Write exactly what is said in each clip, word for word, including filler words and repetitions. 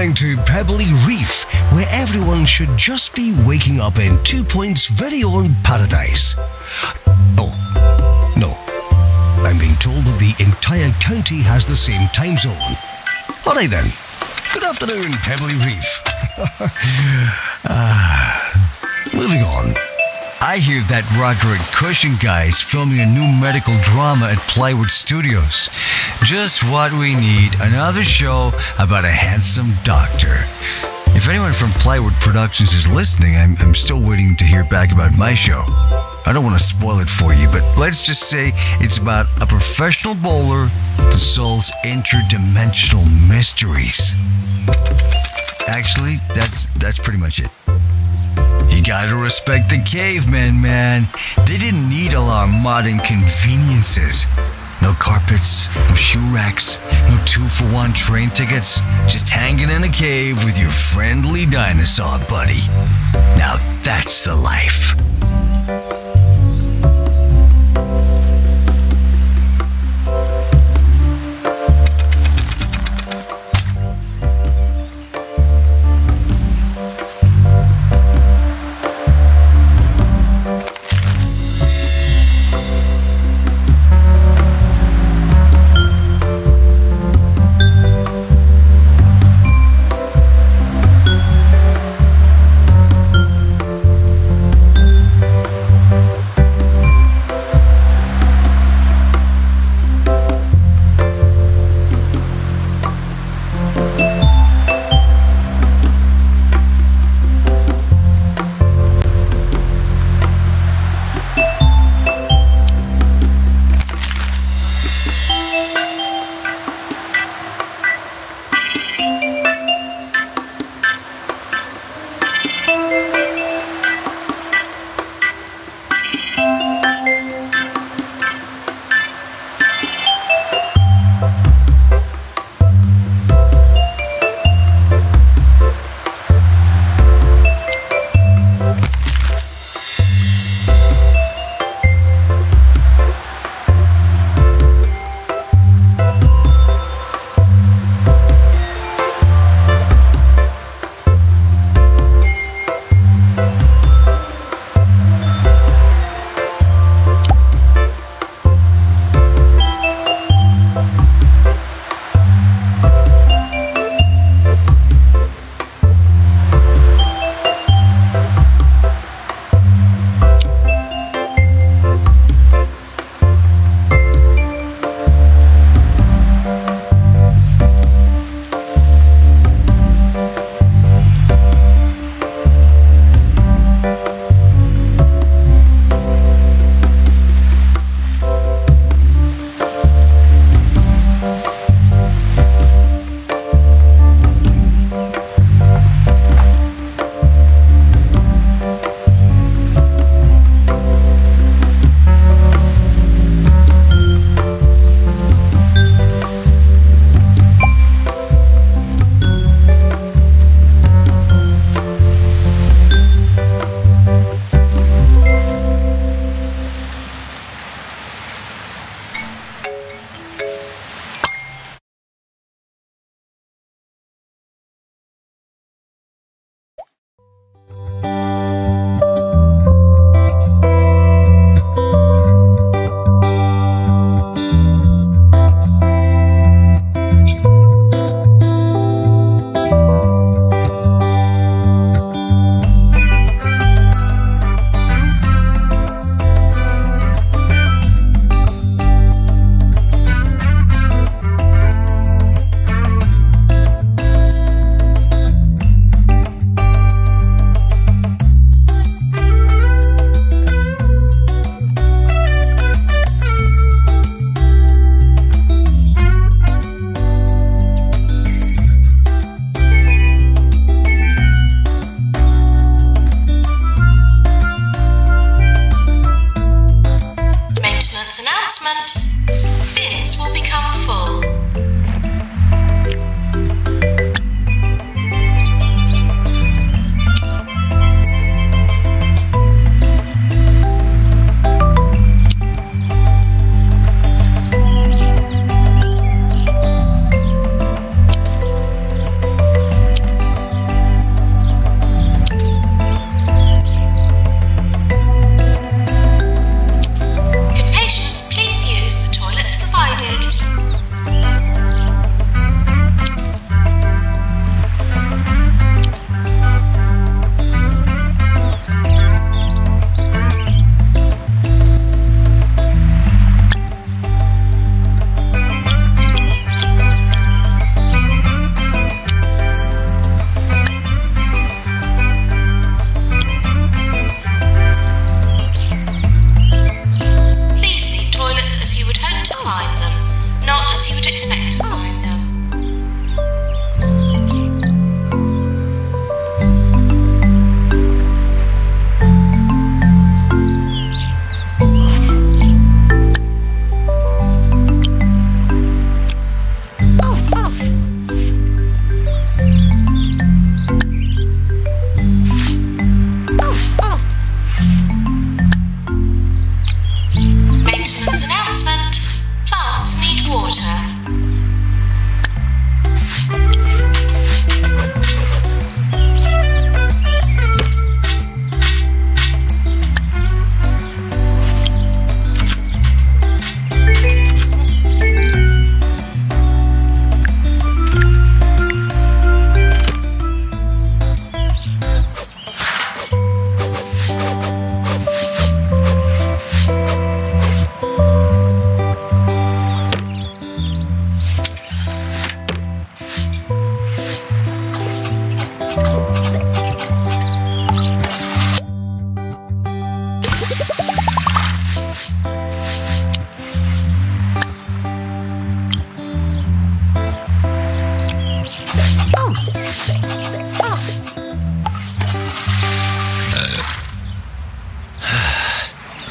flying to Pebberley Reef, where everyone should just be waking up in Two Point's very own paradise. Oh, no. I'm being told that the entire county has the same time zone. All right then. Good afternoon, Pebberley Reef. ah, moving on. I hear that Roderick Cushing guy is filming a new medical drama at Plywood Studios. Just what we need, another show about a handsome doctor. If anyone from Plywood Productions is listening, I'm, I'm still waiting to hear back about my show. I don't want to spoil it for you, but let's just say it's about a professional bowler that solves interdimensional mysteries. Actually, that's, that's pretty much it. You gotta respect the cavemen, man. They didn't need all our modern conveniences. No carpets, no shoe racks, no two-for-one train tickets. Just hanging in a cave with your friendly dinosaur buddy. Now that's the life.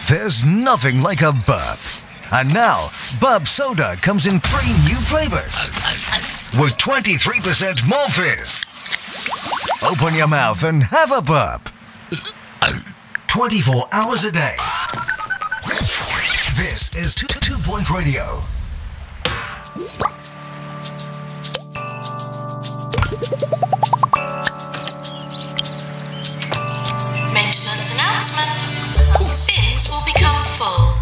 There's nothing like a burp. And now, Burp Soda comes in three new flavors with twenty-three percent more fizz. Open your mouth and have a burp. twenty-four hours a day. This is two point Radio. Maintenance announcement. All bins will become full.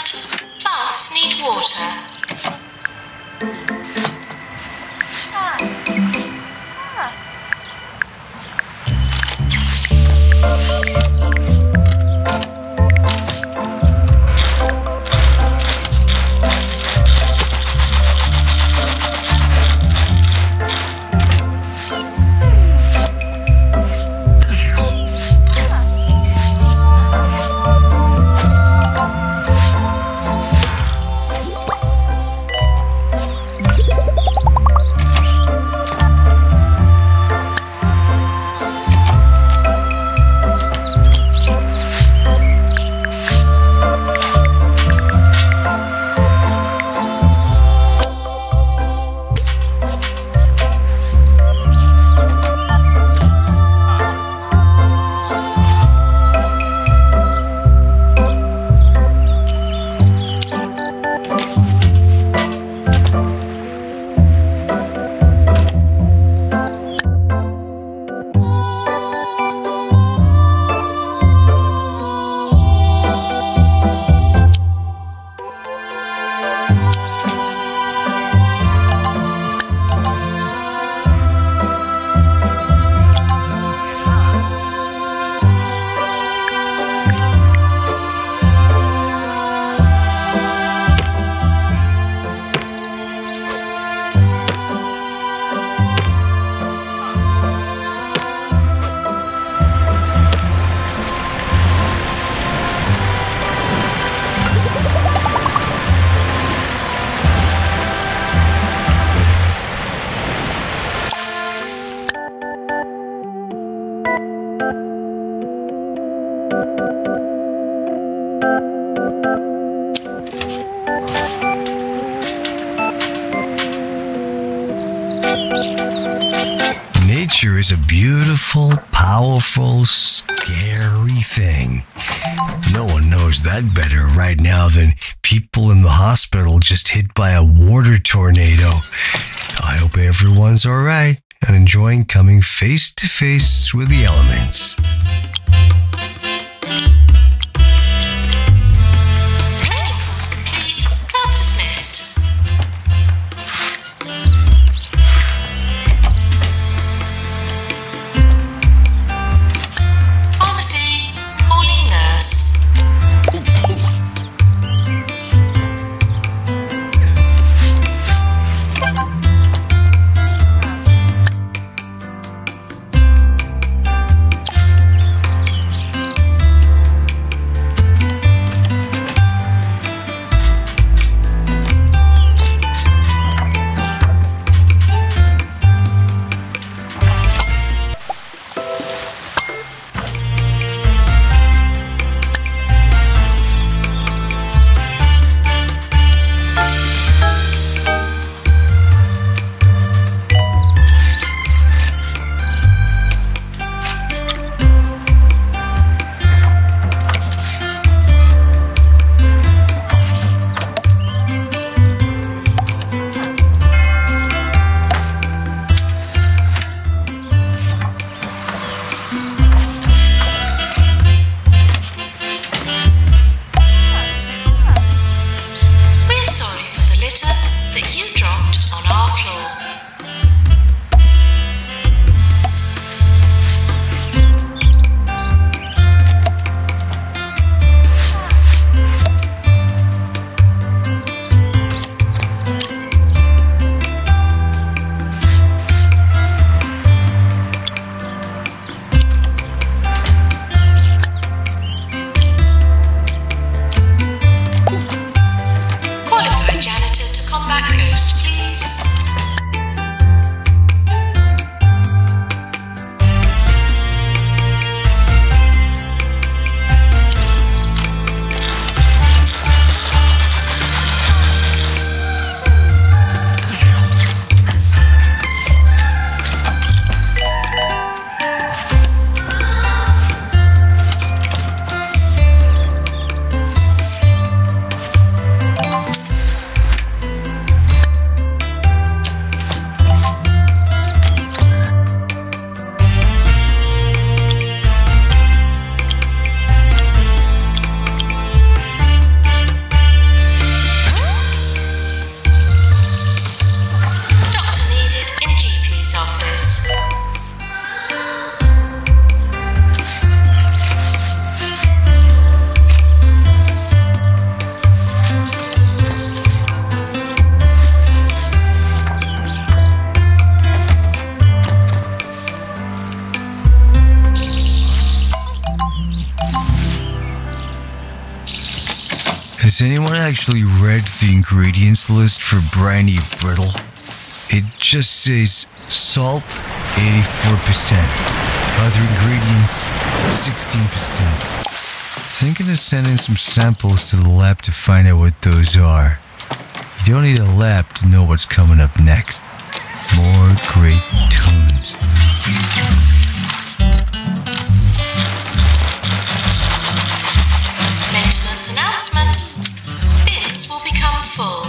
But plants need water. Nature is a beautiful, powerful, scary thing. No one knows that better right now than people in the hospital just hit by a water tornado. I hope everyone's all right and enjoying coming face to face with the elements. Has anyone actually read the ingredients list for Briny Brittle? It just says salt, eighty-four percent. Other ingredients, sixteen percent. Thinking of sending some samples to the lab to find out what those are. You don't need a lab to know what's coming up next. More great tunes. Maintenance announcement. Bins will become full.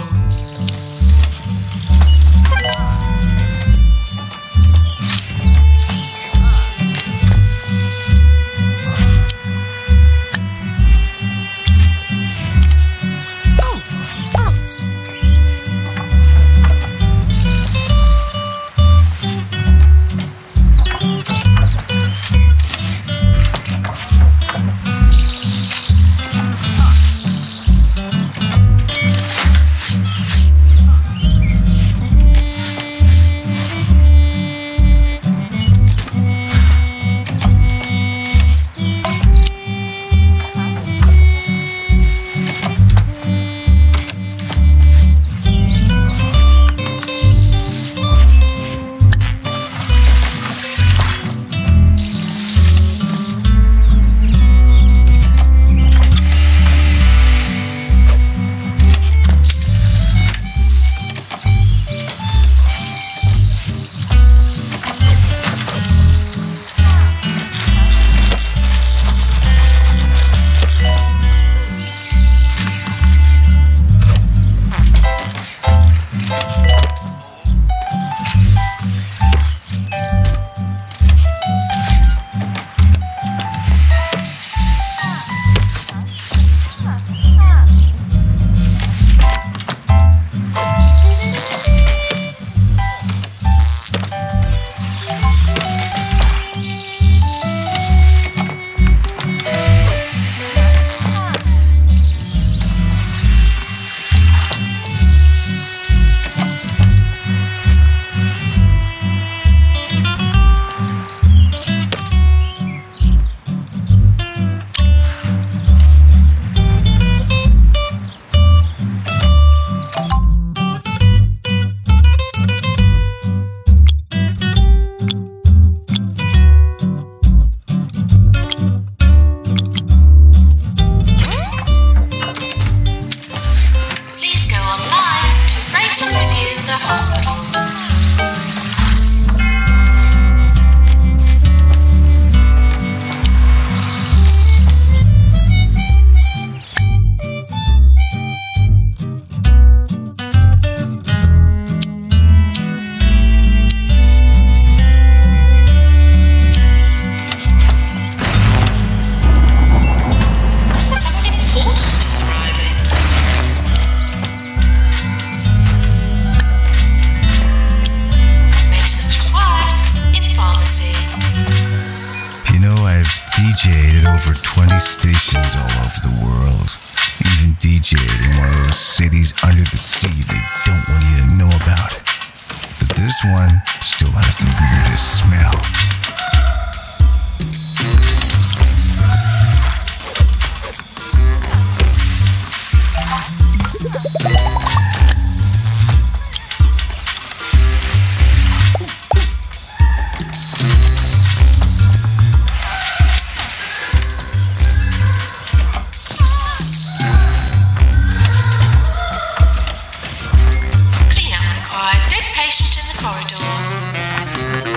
Corridor.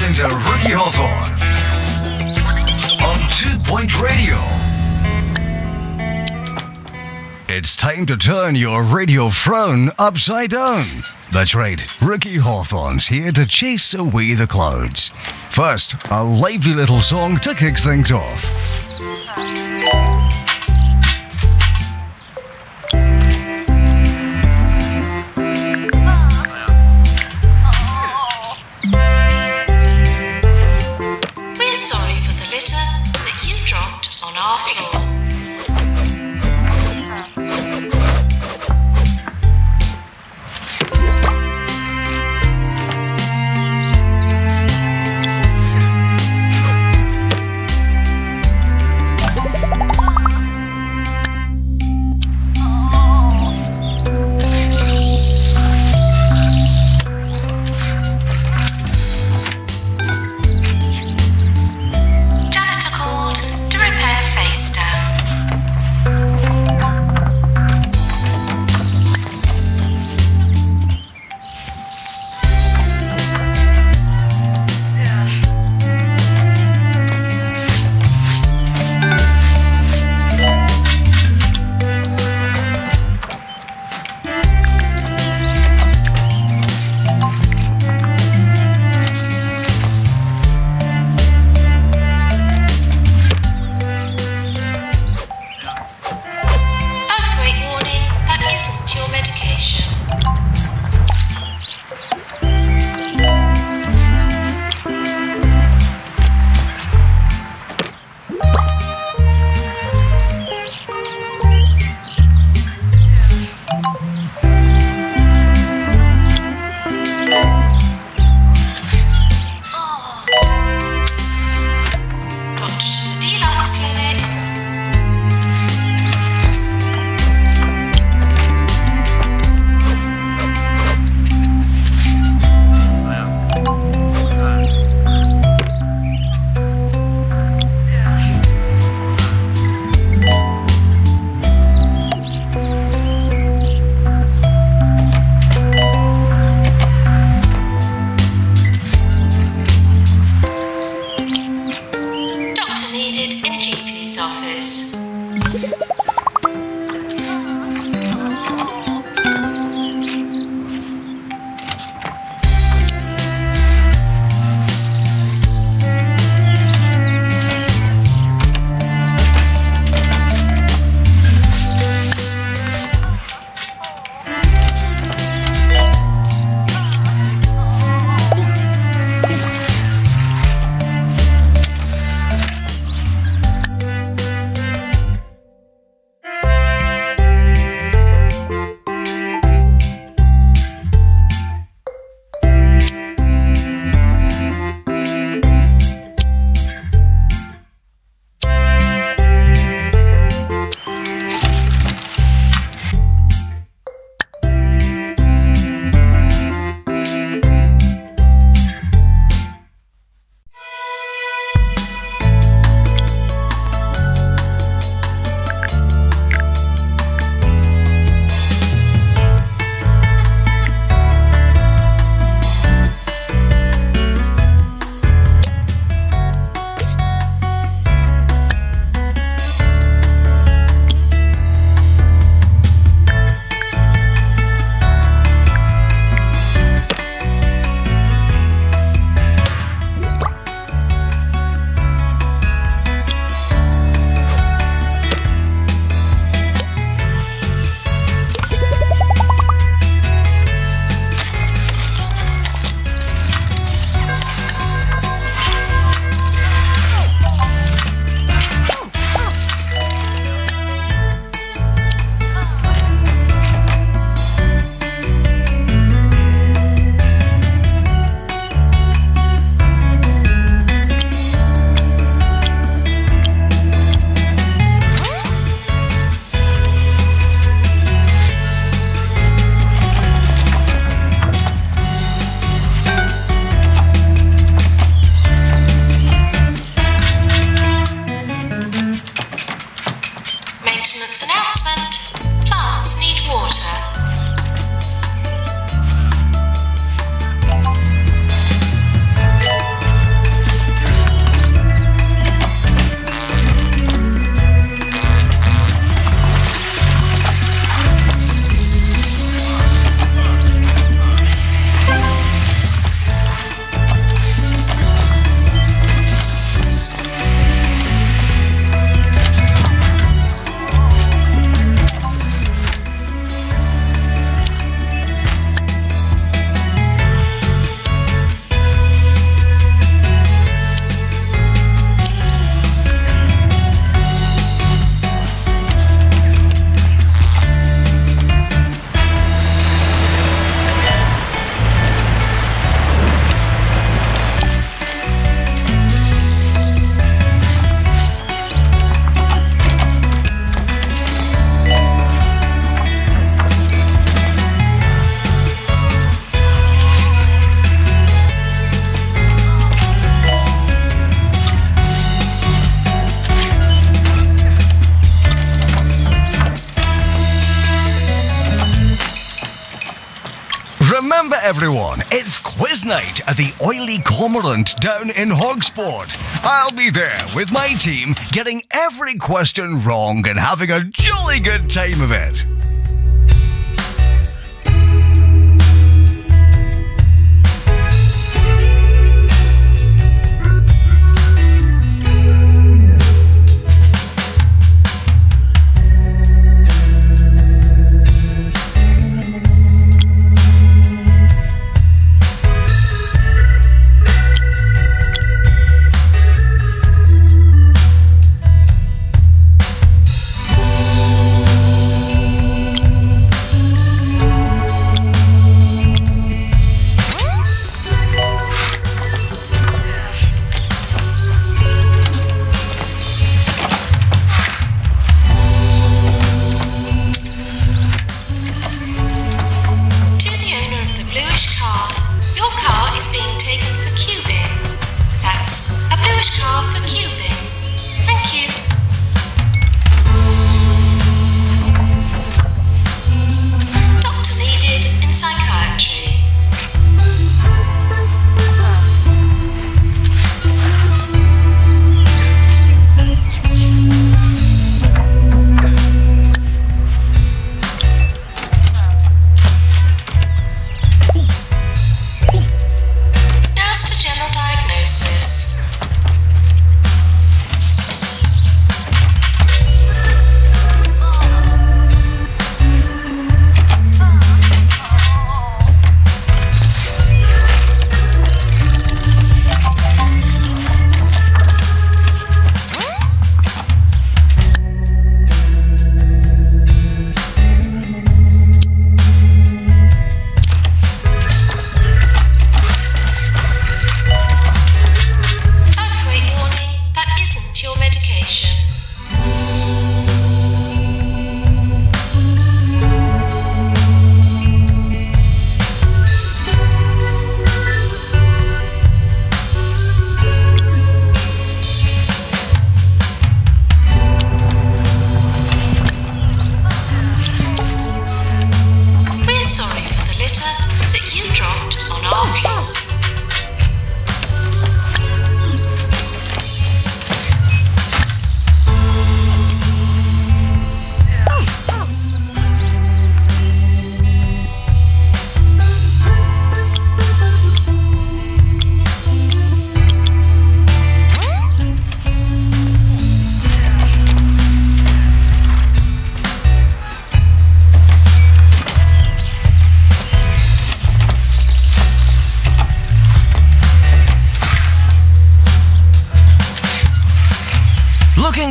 listening to Ricky Hawthorne on Two Point Radio. It's time to turn your radio throne upside down. That's right, Ricky Hawthorne's here to chase away the clouds. First, a lively little song to kick things off. Remember everyone, it's quiz night at the Oily Cormorant down in Hogsport. I'll be there with my team getting every question wrong and having a jolly good time of it.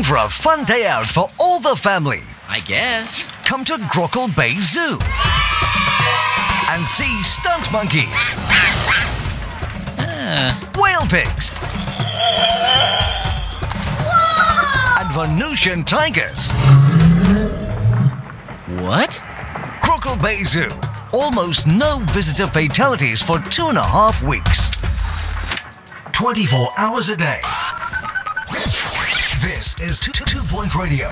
For a fun day out for all the family, I guess. Come to Grockle Bay Zoo and see stunt monkeys, uh. whale pigs, and Venusian tigers. What? Grockle Bay Zoo. Almost no visitor fatalities for two and a half weeks. twenty-four hours a day. This is two Point Radio.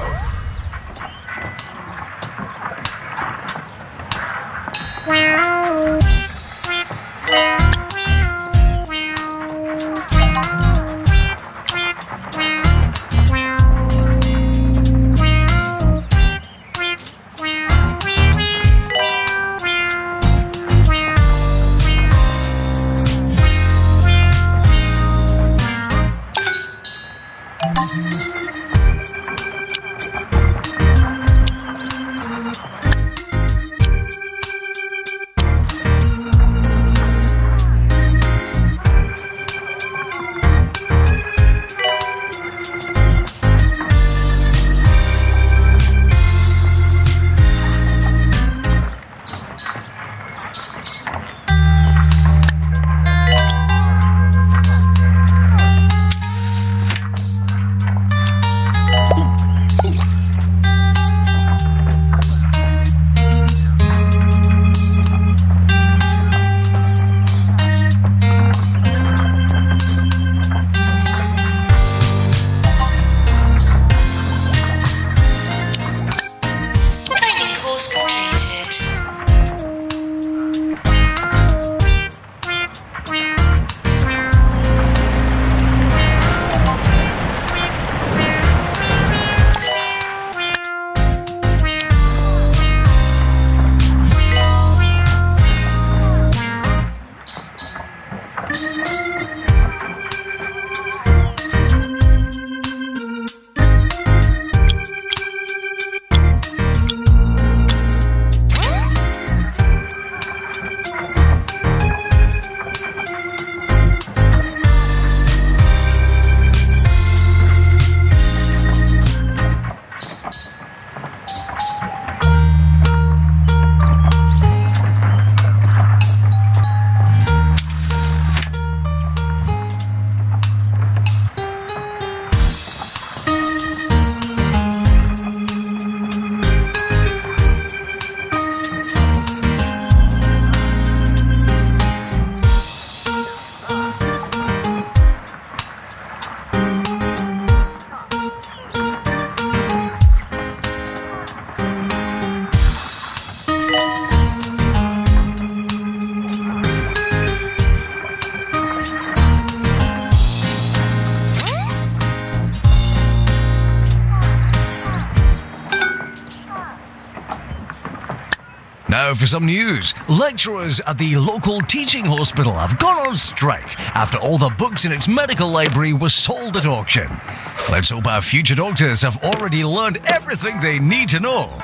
Now for some news. Lecturers at the local teaching hospital have gone on strike after all the books in its medical library were sold at auction. Let's hope our future doctors have already learned everything they need to know.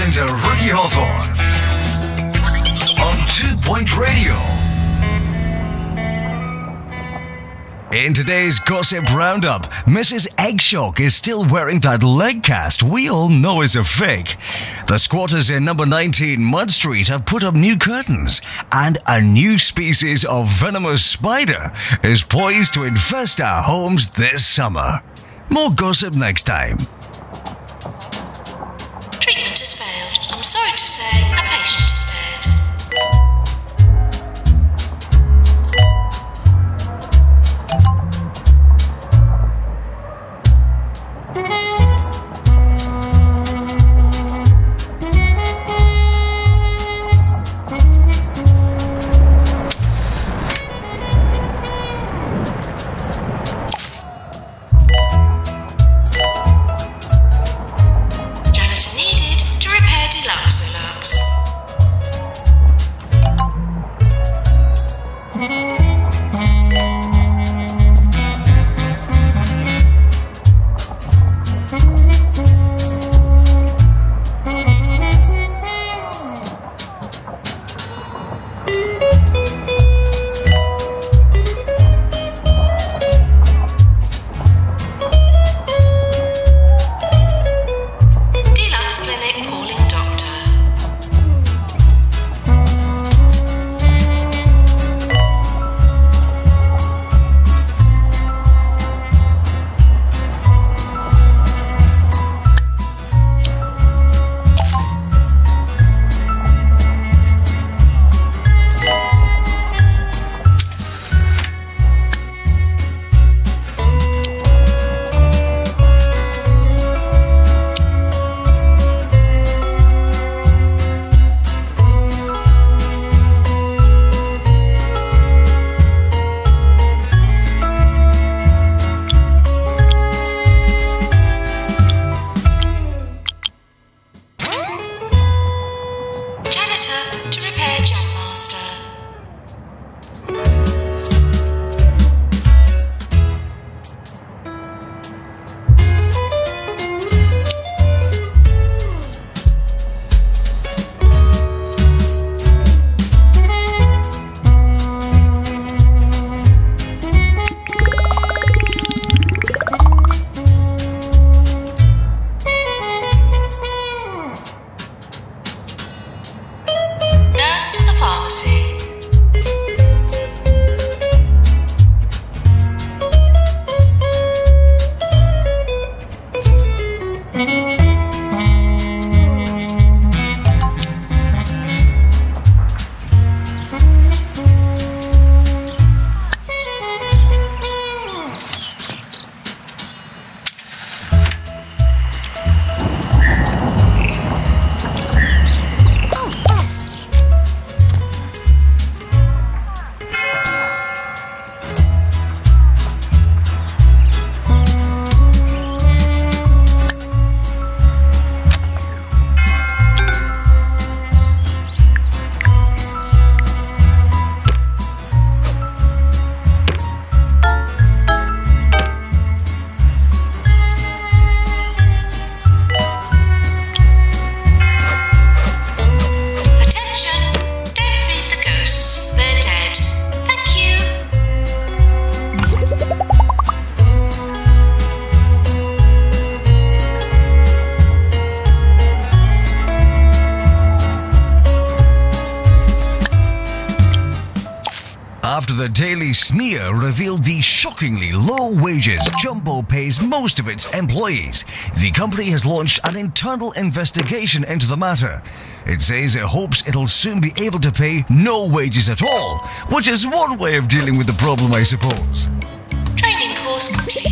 listening to Ricky Hawthorne on Two Point Radio. In today's Gossip Roundup, Missus Eggshock is still wearing that leg cast we all know is a fake. The squatters in number nineteen Mud Street have put up new curtains, and a new species of venomous spider is poised to infest our homes this summer. More gossip next time. Treatment has failed. I'm sorry to say, a patient is Sneer revealed the shockingly low wages Jumbo pays most of its employees. The company has launched an internal investigation into the matter. It says it hopes it'll soon be able to pay no wages at all, which is one way of dealing with the problem, I suppose. Training course completed.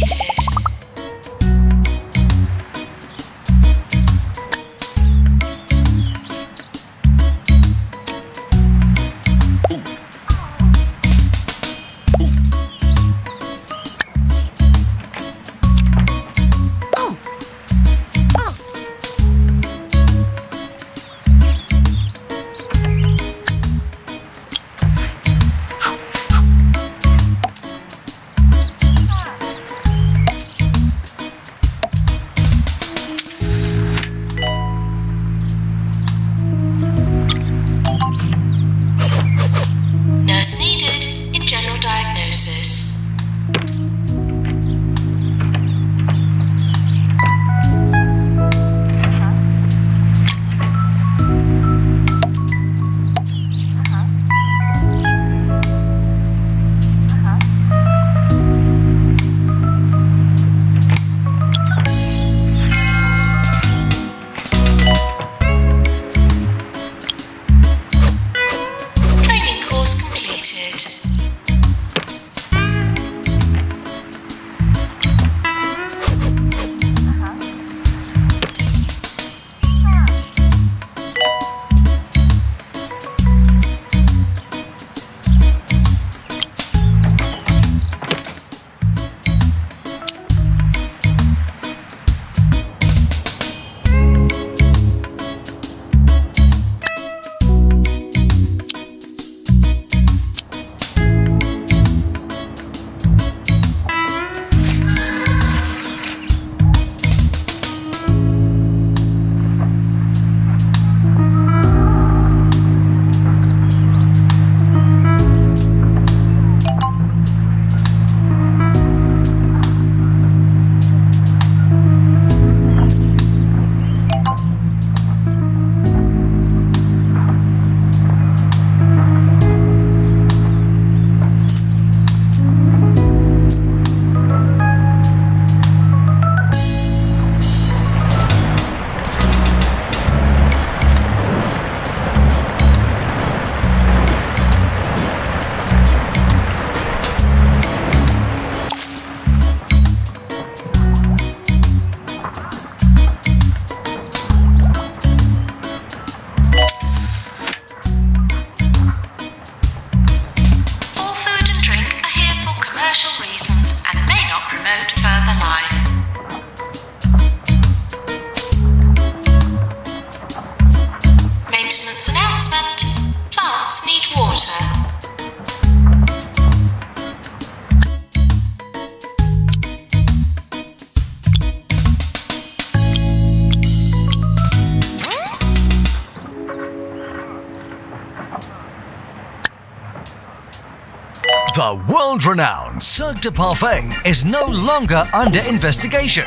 The world-renowned Cirque du Parfait is no longer under investigation.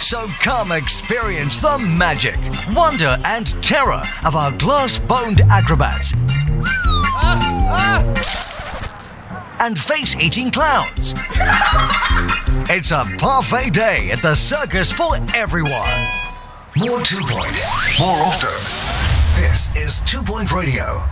So come experience the magic, wonder and terror of our glass-boned acrobats and face-eating clowns. It's a parfait day at the circus for everyone. More Two Point, more often. This is Two Point Radio.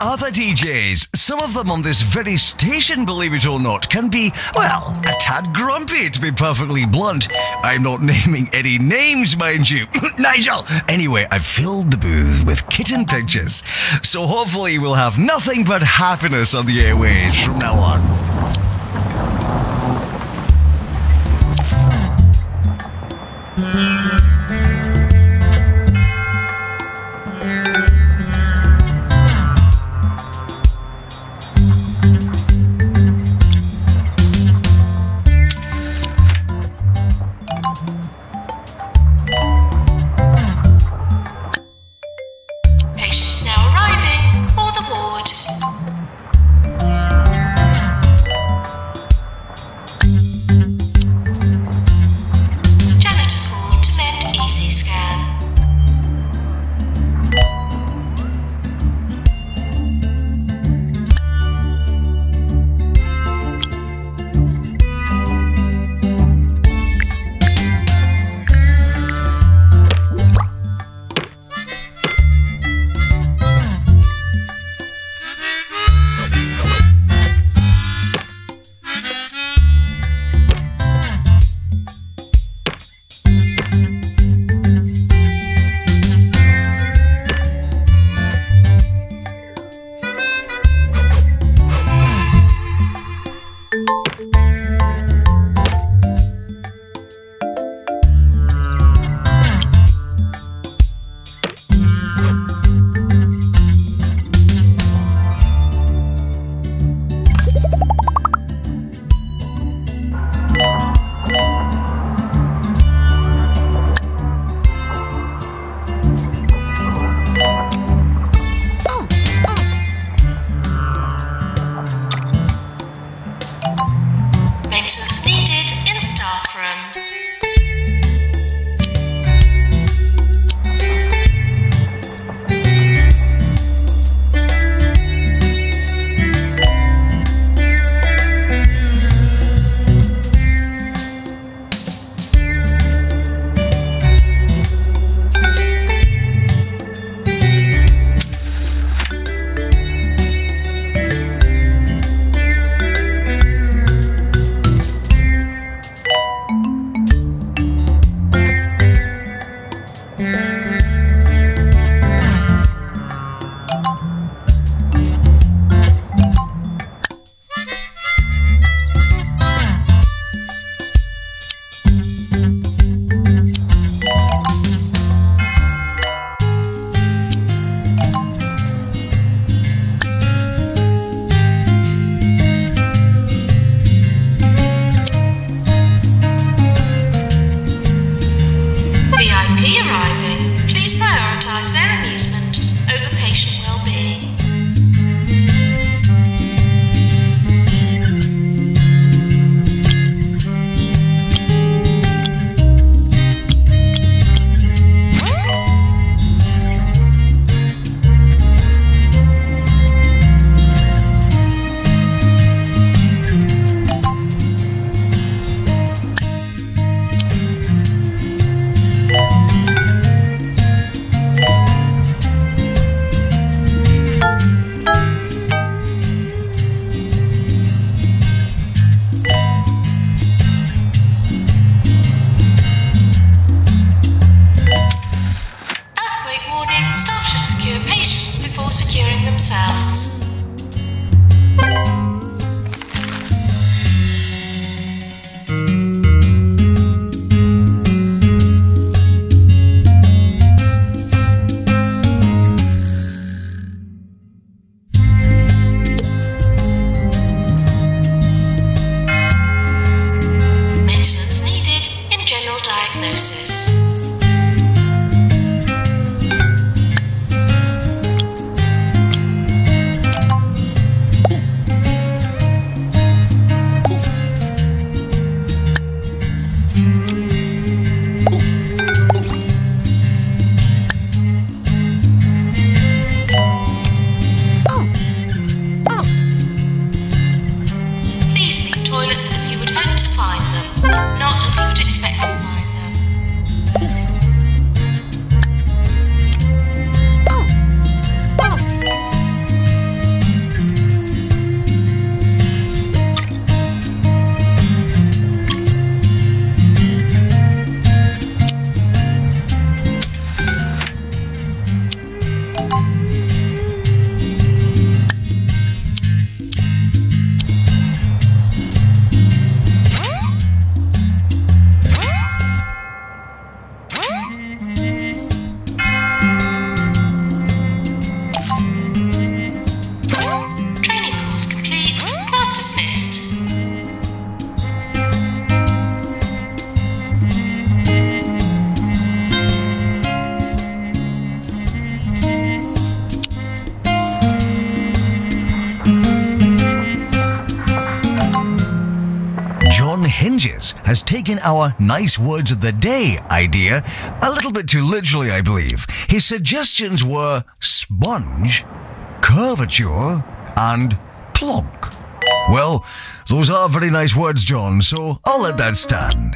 other D Js, some of them on this very station, believe it or not, can be, well, a tad grumpy, to be perfectly blunt. I'm not naming any names, mind you. Nigel! Anyway, I've filled the booth with kitten pictures, so hopefully we'll have nothing but happiness on the airwaves from now on. pages has taken our nice words of the day idea a little bit too literally, I believe. His suggestions were sponge, curvature, and plonk. Well, those are very nice words, John, so I'll let that stand.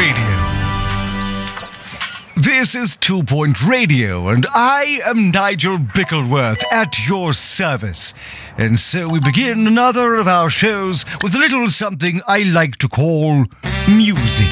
Radio. This is Two Point Radio, and I am Nigel Bickleworth at your service. And so we begin another of our shows with a little something I like to call music.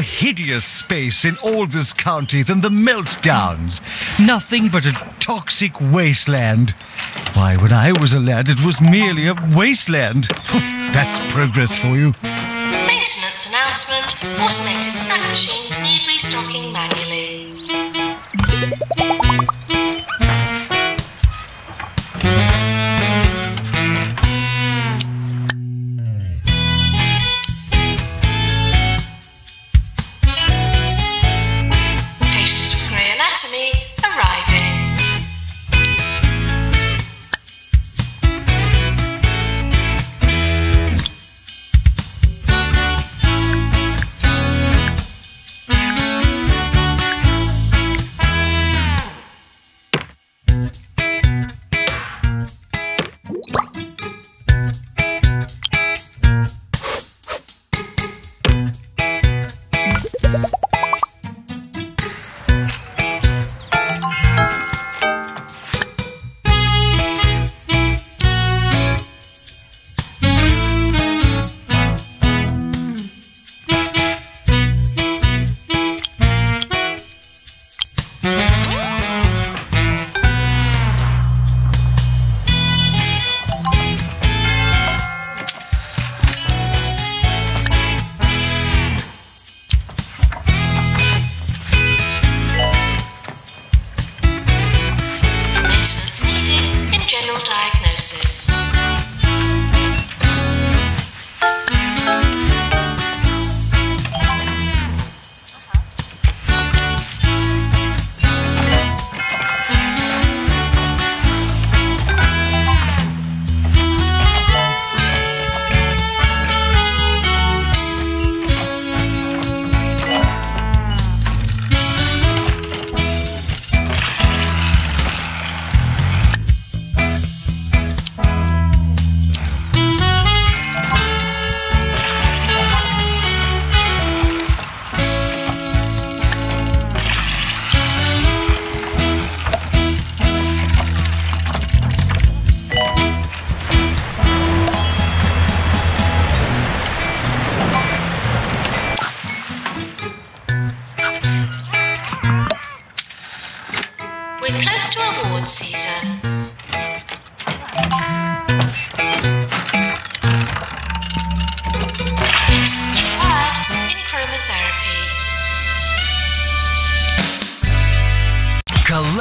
Hideous space in Alders County than the meltdowns. Nothing but a toxic wasteland. Why, when I was a lad, it was merely a wasteland. That's progress for you. Maintenance announcement. Automated snack machines need restocking manually.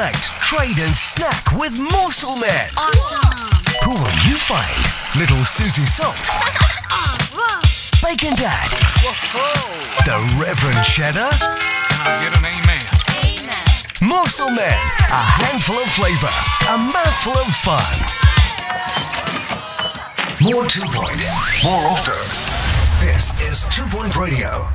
collect, trade and snack with Muscle Men. Awesome! Who will you find? Little Susie Salt. Bacon Dad. Whoa-ho. The Reverend Cheddar. Can I get an amen? Amen. Muscle Men. A handful of flavour. A mouthful of fun. More Two Point. More often. This is Two Point Radio.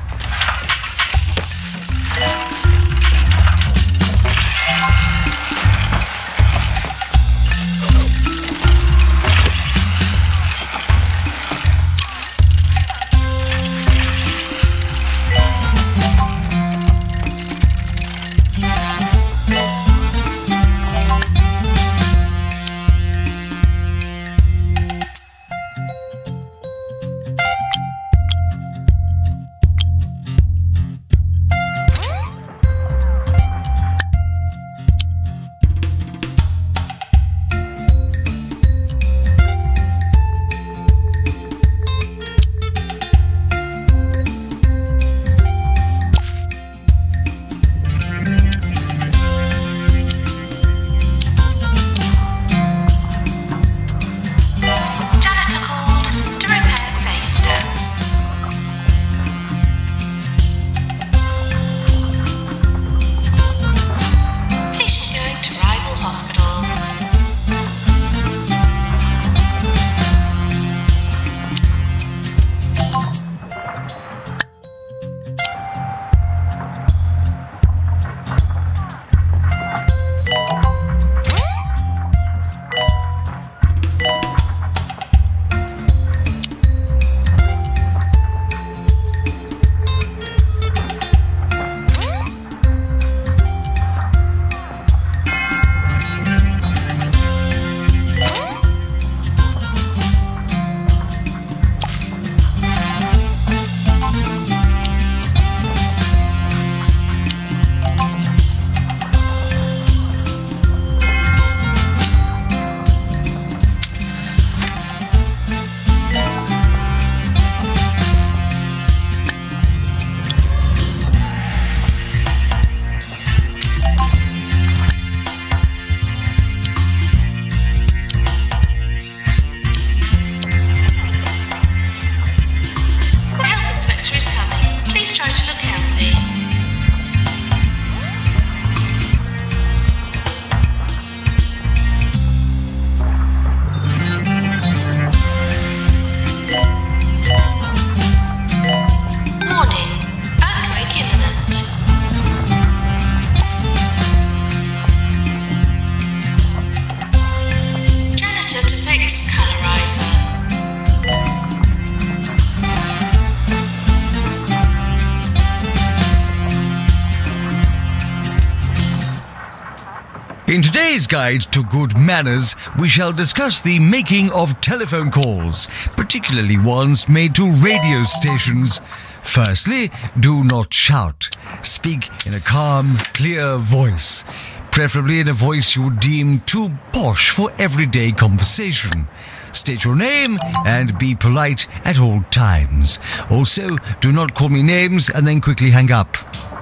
In today's guide to good manners, we shall discuss the making of telephone calls, particularly ones made to radio stations. Firstly, do not shout. Speak in a calm, clear voice, preferably in a voice you would deem too posh for everyday conversation. State your name and be polite at all times. Also, do not call me names and then quickly hang up.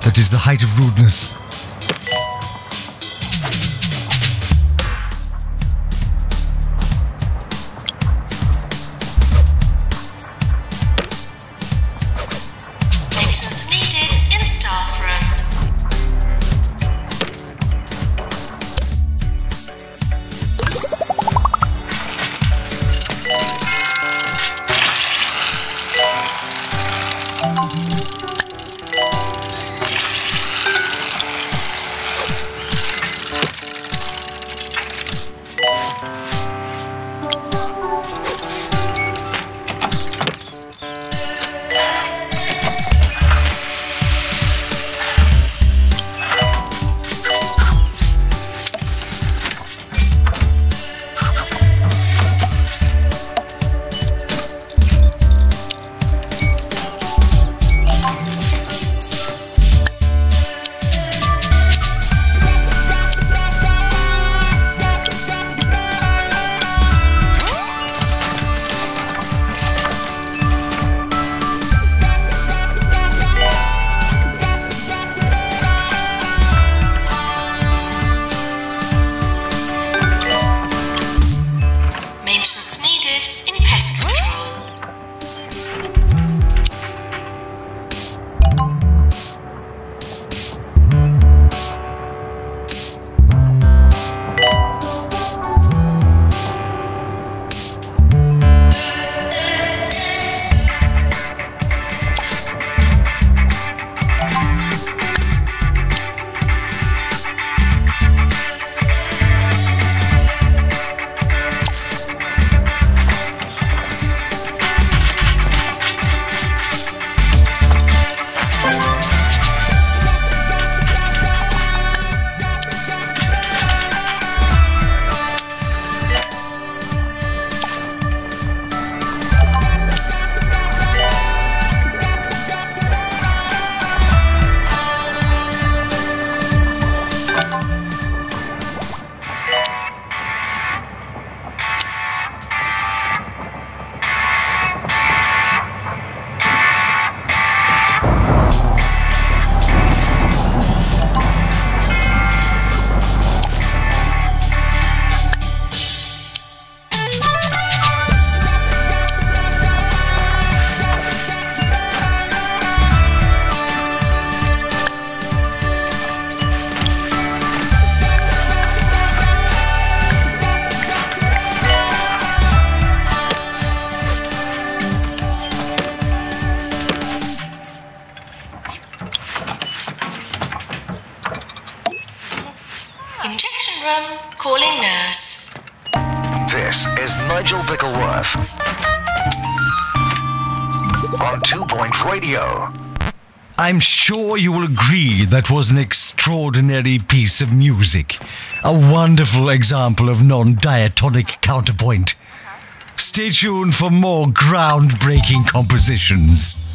That is the height of rudeness. room. Calling nurse. This is Nigel Bickleworth on Two Point Radio. I'm sure you will agree that was an extraordinary piece of music. A wonderful example of non-diatonic counterpoint. Stay tuned for more groundbreaking compositions.